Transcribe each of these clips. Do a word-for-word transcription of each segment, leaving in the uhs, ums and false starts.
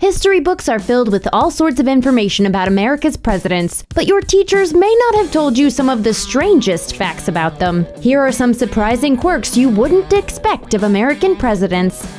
History books are filled with all sorts of information about America's presidents, but your teachers may not have told you some of the strangest facts about them. Here are some surprising quirks you wouldn't expect of American presidents.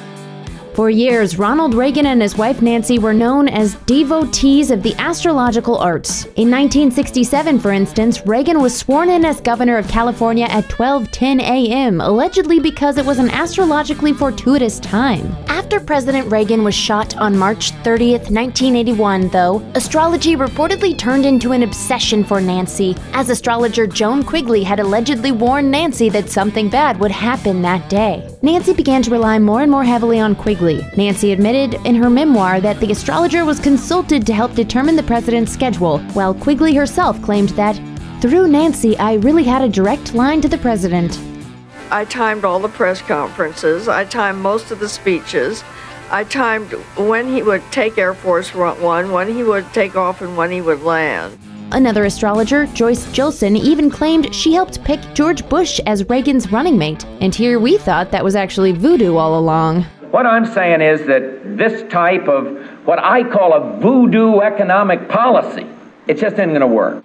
For years, Ronald Reagan and his wife Nancy were known as devotees of the astrological arts. In nineteen sixty-seven, for instance, Reagan was sworn in as governor of California at twelve ten a m, allegedly because it was an astrologically fortuitous time. After President Reagan was shot on March thirtieth, nineteen eighty-one, though, astrology reportedly turned into an obsession for Nancy, as astrologer Joan Quigley had allegedly warned Nancy that something bad would happen that day. Nancy began to rely more and more heavily on Quigley. Nancy admitted in her memoir that the astrologer was consulted to help determine the president's schedule, while Quigley herself claimed that, "Through Nancy, I really had a direct line to the president." I timed all the press conferences, I timed most of the speeches, I timed when he would take Air Force One, when he would take off, and when he would land. Another astrologer, Joyce Jilson, even claimed she helped pick George Bush as Reagan's running mate. And here we thought that was actually voodoo all along. What I'm saying is that this type of what I call a voodoo economic policy, it just isn't going to work.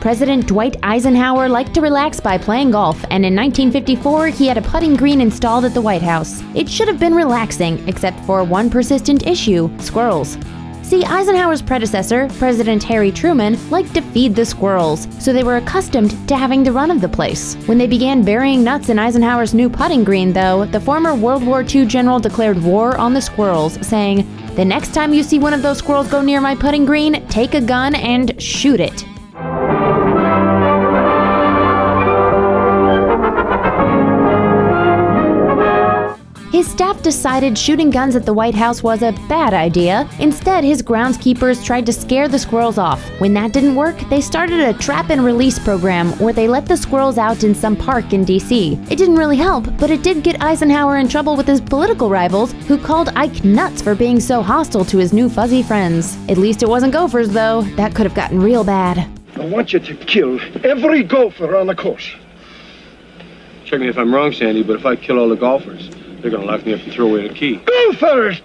President Dwight Eisenhower liked to relax by playing golf, and in nineteen fifty-four, he had a putting green installed at the White House. It should have been relaxing, except for one persistent issue: squirrels. See, Eisenhower's predecessor, President Harry Truman, liked to feed the squirrels, so they were accustomed to having the run of the place. When they began burying nuts in Eisenhower's new putting green, though, the former World War Two general declared war on the squirrels, saying, "The next time you see one of those squirrels go near my putting green, take a gun and shoot it." His staff decided shooting guns at the White House was a bad idea. Instead, his groundskeepers tried to scare the squirrels off. When that didn't work, they started a trap and release program where they let the squirrels out in some park in D C It didn't really help, but it did get Eisenhower in trouble with his political rivals, who called Ike nuts for being so hostile to his new fuzzy friends. At least it wasn't gophers, though. That could have gotten real bad. I want you to kill every gopher on the course. Check me if I'm wrong, Sandy, but if I kill all the golfers, they're gonna lock me up and throw away the key. Go first!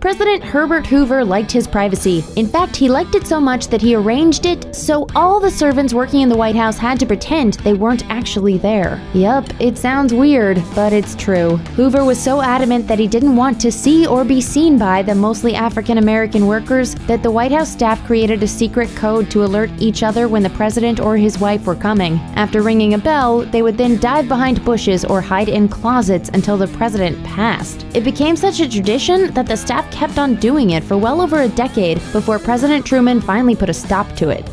President Herbert Hoover liked his privacy. In fact, he liked it so much that he arranged it so all the servants working in the White House had to pretend they weren't actually there. Yup, it sounds weird, but it's true. Hoover was so adamant that he didn't want to see or be seen by the mostly African-American workers that the White House staff created a secret code to alert each other when the president or his wife were coming. After ringing a bell, they would then dive behind bushes or hide in closets until the president passed. It became such a tradition that the staff kept on doing it for well over a decade before President Truman finally put a stop to it.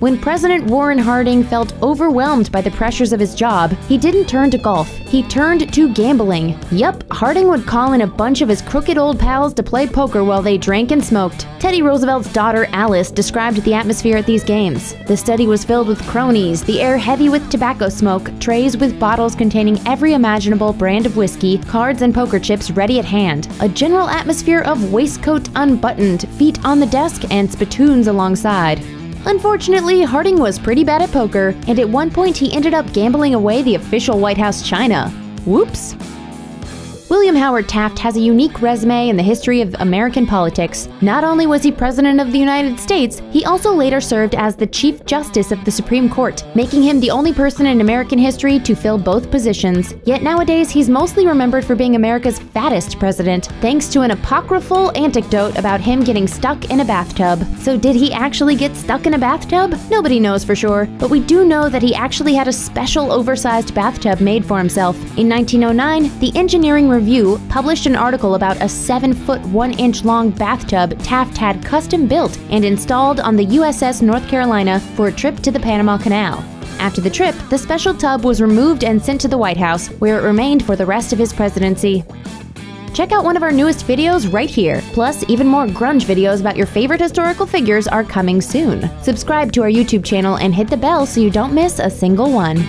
When President Warren Harding felt overwhelmed by the pressures of his job, he didn't turn to golf. He turned to gambling. Yup, Harding would call in a bunch of his crooked old pals to play poker while they drank and smoked. Teddy Roosevelt's daughter Alice described the atmosphere at these games. The study was filled with cronies, the air heavy with tobacco smoke, trays with bottles containing every imaginable brand of whiskey, cards and poker chips ready at hand, a general atmosphere of waistcoat unbuttoned, feet on the desk, and spittoons alongside. Unfortunately, Harding was pretty bad at poker, and at one point he ended up gambling away the official White House china. Whoops! William Howard Taft has a unique resume in the history of American politics. Not only was he President of the United States, he also later served as the Chief Justice of the Supreme Court, making him the only person in American history to fill both positions. Yet nowadays, he's mostly remembered for being America's fattest president, thanks to an apocryphal anecdote about him getting stuck in a bathtub. So did he actually get stuck in a bathtub? Nobody knows for sure, but we do know that he actually had a special oversized bathtub made for himself. In nineteen oh nine, the Engineering Review published an article about a seven foot one inch long bathtub Taft had custom built and installed on the U S S North Carolina for a trip to the Panama Canal. After the trip, the special tub was removed and sent to the White House, where it remained for the rest of his presidency. Check out one of our newest videos right here! Plus, even more grunge videos about your favorite historical figures are coming soon. Subscribe to our YouTube channel and hit the bell so you don't miss a single one.